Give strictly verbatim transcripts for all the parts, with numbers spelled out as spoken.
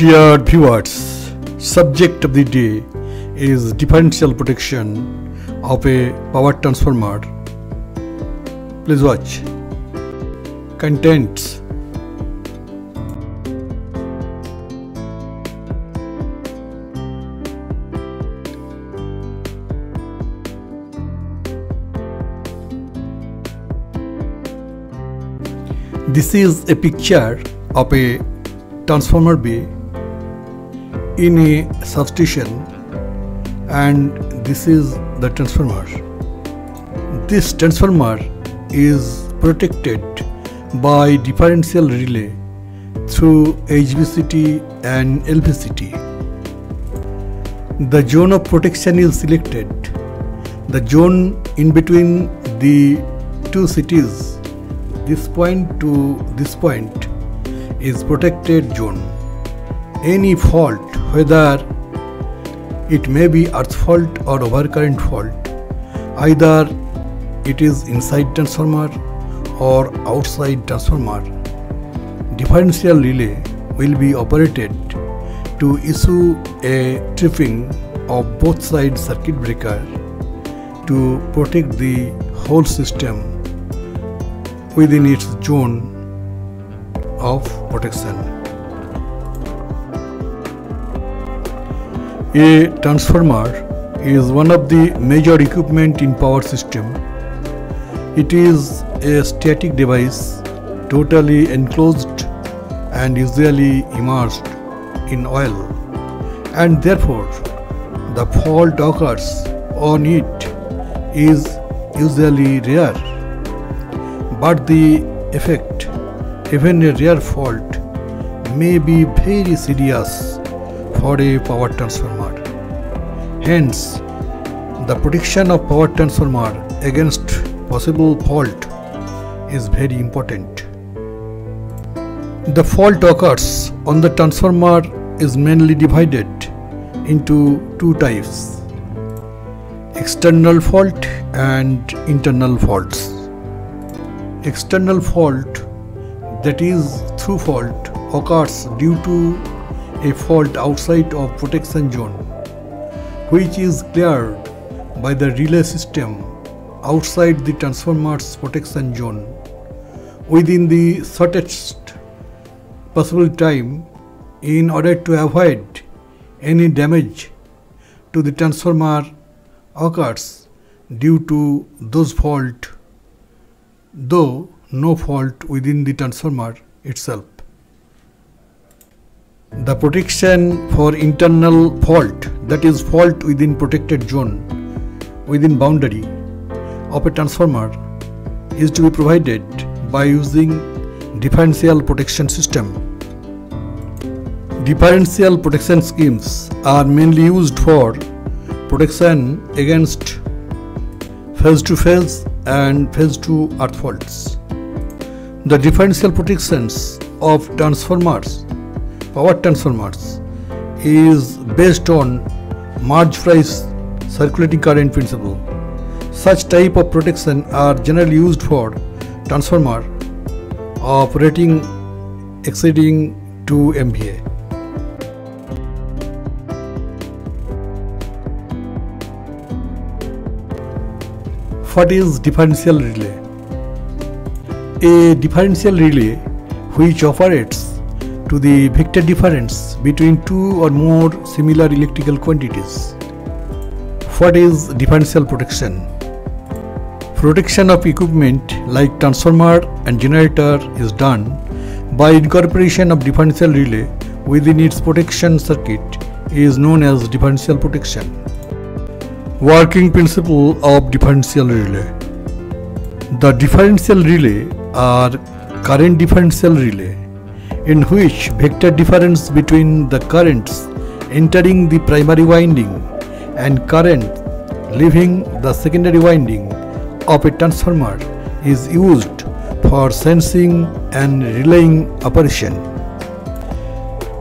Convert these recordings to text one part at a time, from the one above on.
Dear viewers, subject of the day is differential protection of a power transformer. Please watch. Contents. This is a picture of a transformer B in a substation, and this is the transformer. This transformer is protected by differential relay through H V C T and L B C T. The zone of protection is selected. The zone in between the two C Ts, this point to this point, is protected zone. Any fault, whether it may be earth fault or overcurrent fault, either it is inside transformer or outside transformer, differential relay will be operated to issue a tripping of both side circuit breaker to protect the whole system within its zone of protection. A transformer is one of the major equipment in power system. It is a static device, totally enclosed and usually immersed in oil, and therefore the fault occurs on it is usually rare, but the effect, even a rare fault, may be very serious for a power transformer. Hence, the protection of power transformer against possible fault is very important. The fault occurs on the transformer is mainly divided into two types: external fault and internal faults. External fault, that is through fault, occurs due to a fault outside of protection zone, which is cleared by the relay system outside the transformer's protection zone within the shortest possible time in order to avoid any damage to the transformer occurs due to those fault, though no fault within the transformer itself. The protection for internal fault, that is fault within protected zone, within boundary of a transformer, is to be provided by using differential protection system. Differential protection schemes are mainly used for protection against phase-to-phase and phase-to earth faults. The differential protections of transformers, power transformers, is based on Merz Price circulating current principle. Such type of protection are generally used for transformer of rating exceeding two M V A. What is differential relay? A differential relay which operates to the vector difference between two or more similar electrical quantities. What is differential protection? Protection of equipment like transformer and generator is done by incorporation of differential relay within its protection circuit is known as differential protection. Working principle of differential relay. The differential relay are current differential relay, in which vector difference between the currents entering the primary winding and current leaving the secondary winding of a transformer is used for sensing and relaying operation.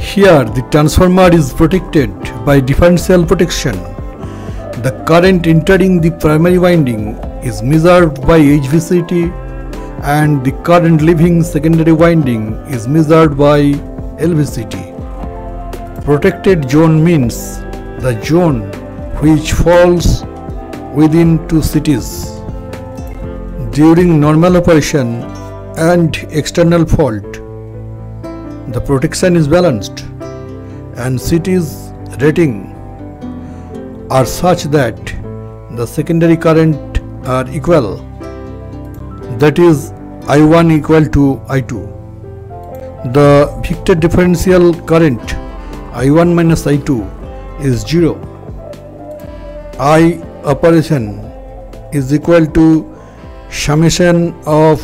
Here the transformer is protected by differential protection. The current entering the primary winding is measured by H V C T, and the current leaving secondary winding is measured by L V C T. Protected zone means the zone which falls within two C Ts. During normal operation and external fault, the protection is balanced and C T's rating are such that the secondary current are equal, that is I one equal to I two. The Victor differential current I one minus I two is zero. I operation is equal to summation of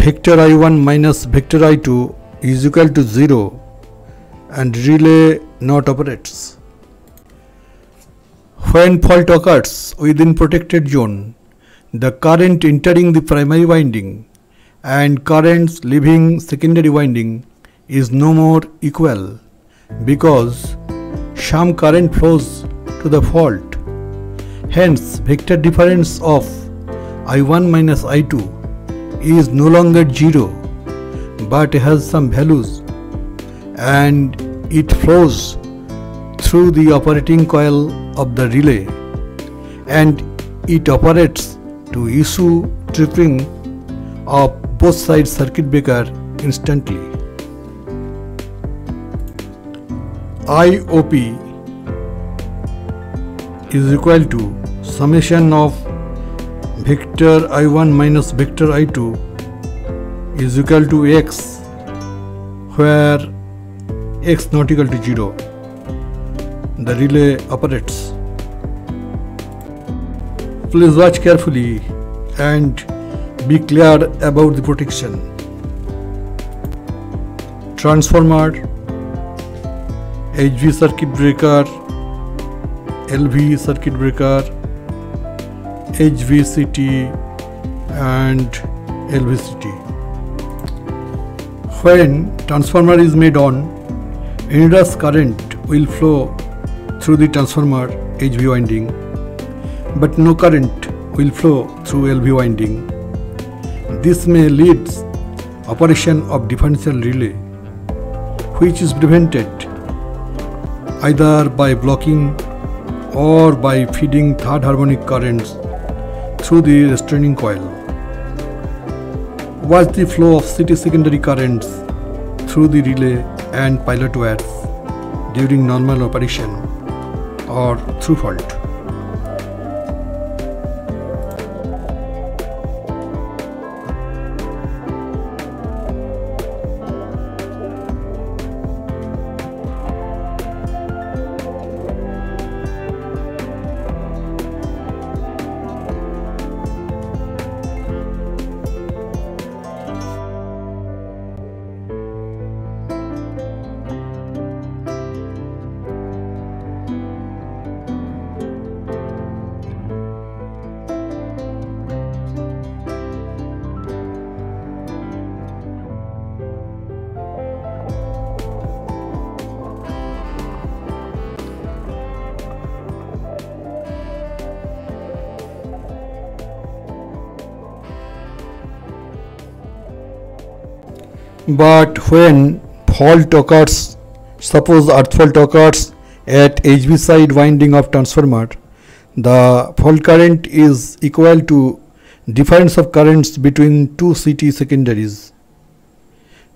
vector I one minus vector I two is equal to zero and relay not operates. When fault occurs within protected zone, the current entering the primary winding and currents leaving secondary winding is no more equal because some current flows to the fault. Hence, vector difference of I one minus I two is no longer zero but has some values and it flows through the operating coil of the relay and it operates to issue tripping of both side circuit breaker instantly. I O P is equal to summation of vector I one minus vector I two is equal to x, where x not equal to zero. The relay operates. Please watch carefully and be clear about the protection. Transformer, H V circuit breaker, L V circuit breaker, H V C T and L B C T. When transformer is made on, inrush current will flow through the transformer H V winding, but no current will flow through L V winding. This may lead to operation of differential relay, which is prevented either by blocking or by feeding third harmonic currents through the restraining coil. Watch the flow of C T secondary currents through the relay and pilot wires during normal operation or through fault. But when fault occurs, suppose earth fault occurs at H V side winding of transformer, the fault current is equal to difference of currents between two C T secondaries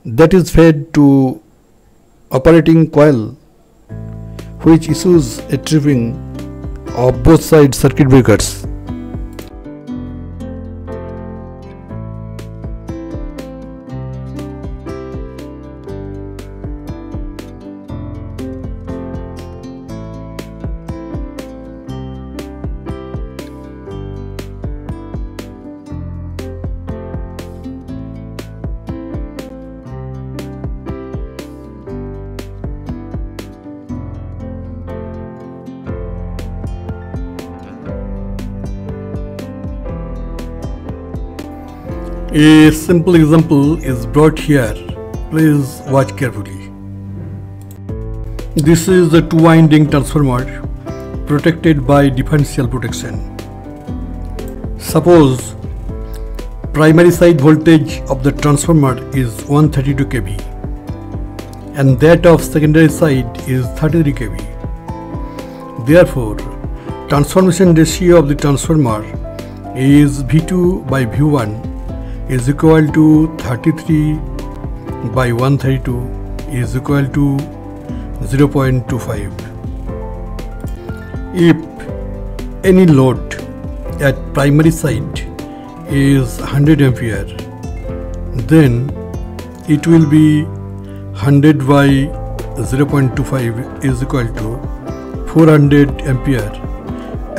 that is fed to operating coil, which issues a tripping of both side circuit breakers. A simple example is brought here. Please watch carefully. This is a two-winding transformer protected by differential protection. Suppose primary side voltage of the transformer is one hundred thirty-two kV and that of secondary side is thirty-three K V. Therefore, transformation ratio of the transformer is V two by V one is equal to thirty-three by one thirty-two is equal to zero point two five. If any load at primary side is one hundred ampere, then it will be one hundred by zero point two five is equal to four hundred ampere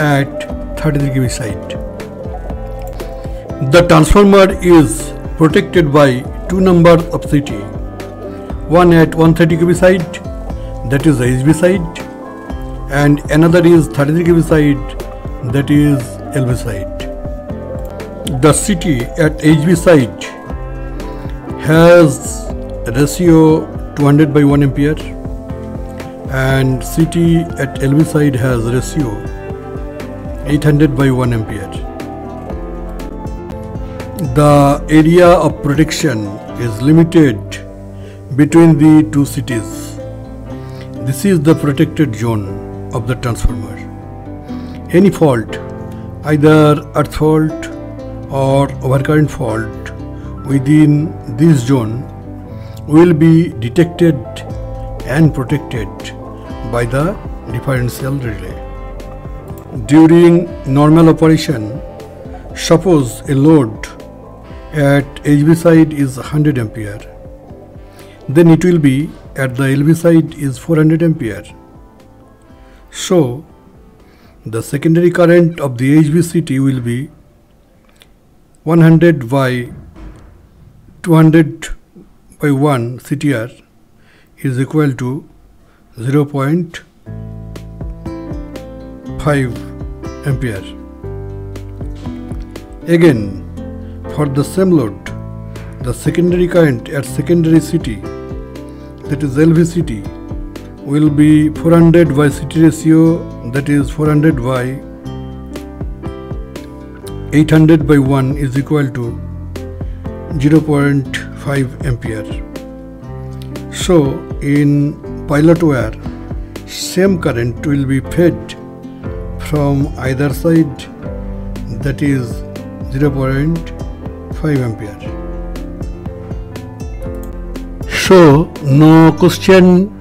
at thirty-three K V side. The transformer is protected by two numbers of C T, one at one hundred thirty K V side, that is the H V side, and another is thirty-three K V side, that is L V side. The C T at H V side has ratio two hundred by one ampere and C T at L V side has ratio eight hundred by one ampere. The area of protection is limited between the two C Ts. This is the protected zone of the transformer. Any fault, either earth fault or overcurrent fault within this zone will be detected and protected by the differential relay. During normal operation, suppose a load at H V side is one hundred ampere, then it will be at the L V side is four hundred ampere. So, the secondary current of the H B C T will be one hundred by two hundred by one C T R is equal to zero point five ampere. Again, for the same load, the secondary current at secondary C T, that is L V C T, will be four hundred by C T ratio, that is four hundred by eight hundred by one is equal to zero point five ampere. So in pilot wire, same current will be fed from either side, that is zero point five ampere. So no question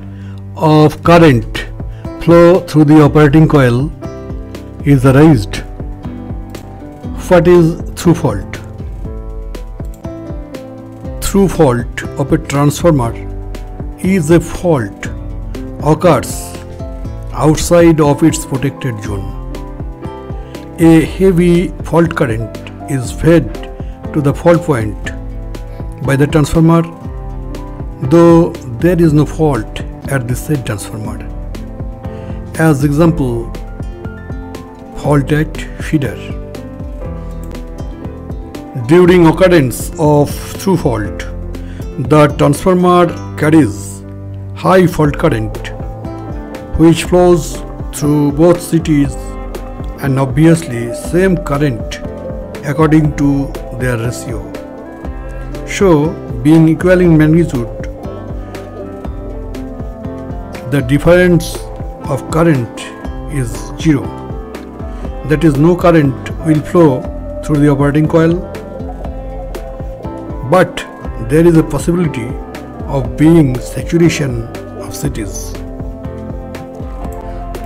of current flow through the operating coil is raised. What is through fault? Through fault of a transformer is a fault occurs outside of its protected zone. A heavy fault current is fed to the fault point by the transformer, though there is no fault at the said transformer. As example, fault at feeder. During occurrence of through fault, the transformer carries high fault current which flows through both C Ts, and obviously same current according to their ratio. So, being equal in magnitude, the difference of current is zero. That is, no current will flow through the operating coil, but there is a possibility of being saturation of C Ts.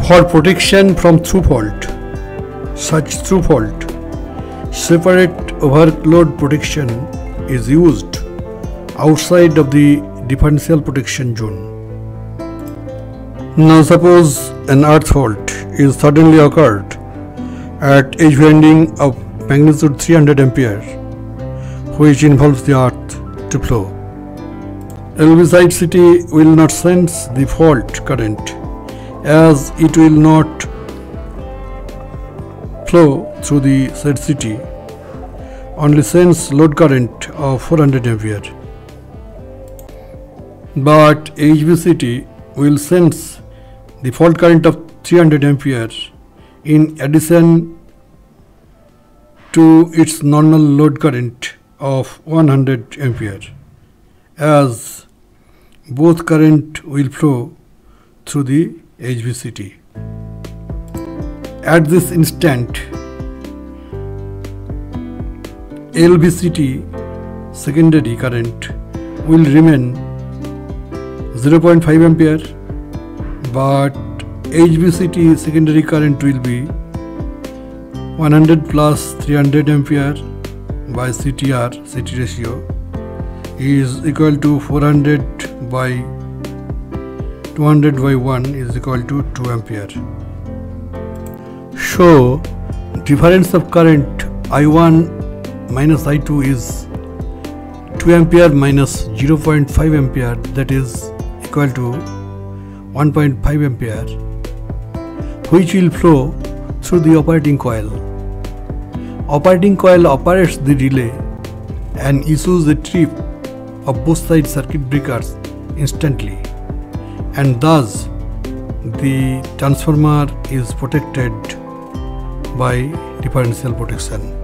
For protection from through fault, such through fault, separate overload protection is used outside of the differential protection zone. Now suppose an earth fault is suddenly occurred at H V ending of magnitude three hundred ampere, which involves the earth to flow. L V side C T will not sense the fault current, as it will not flow through the said C T, only sense load current of four hundred ampere. But H V C T will sense the fault current of three hundred ampere in addition to its normal load current of one hundred ampere, as both current will flow through the H V C T. At this instant, L B C T secondary current will remain zero point five ampere, but H B C T secondary current will be one hundred plus three hundred ampere by C T R, C T ratio is equal to four hundred by two hundred by one is equal to two ampere. So difference of current I one minus I two is two ampere minus zero point five ampere, that is equal to one point five ampere, which will flow through the operating coil. Operating coil operates the relay and issues a trip of both side circuit breakers instantly, and thus the transformer is protected by differential protection.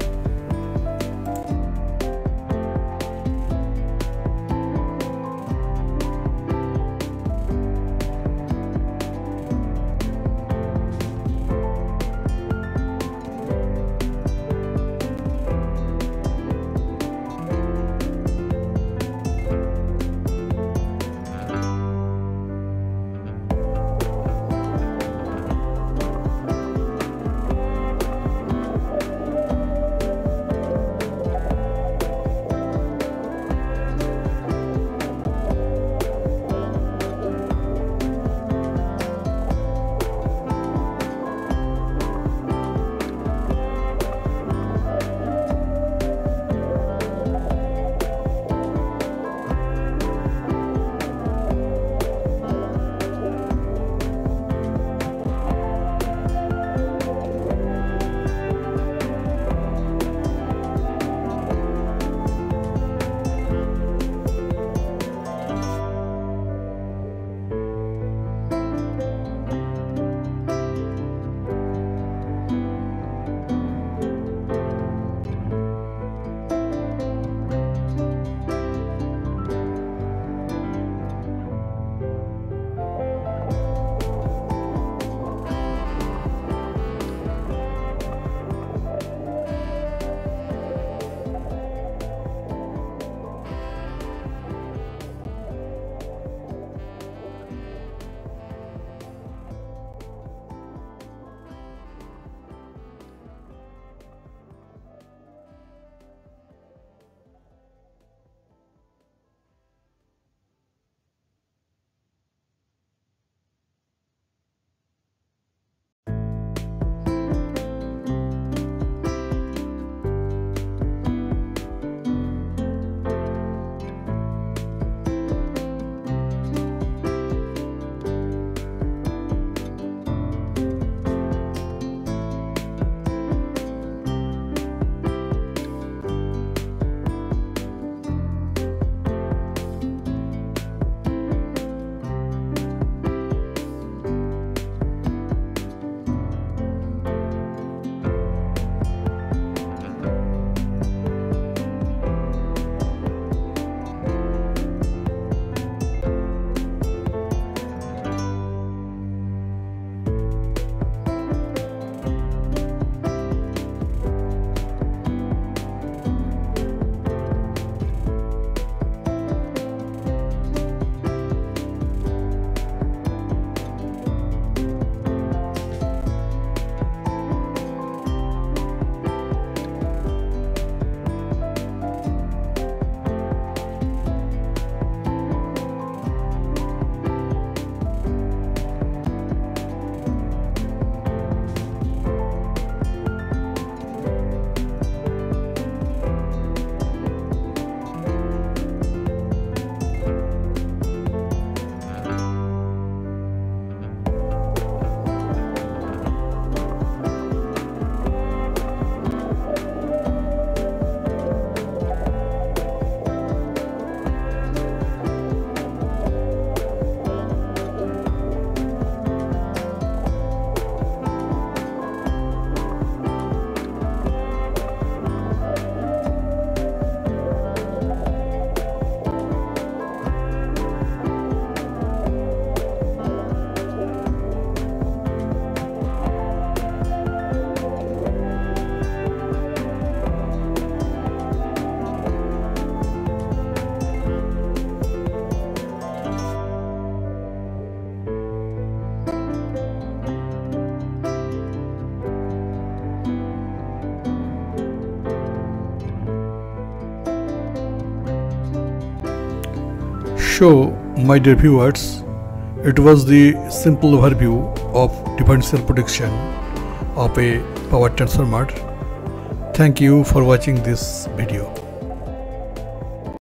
show, my dear viewers, it was the simple overview of differential protection of a power transformer. Thank you for watching this video.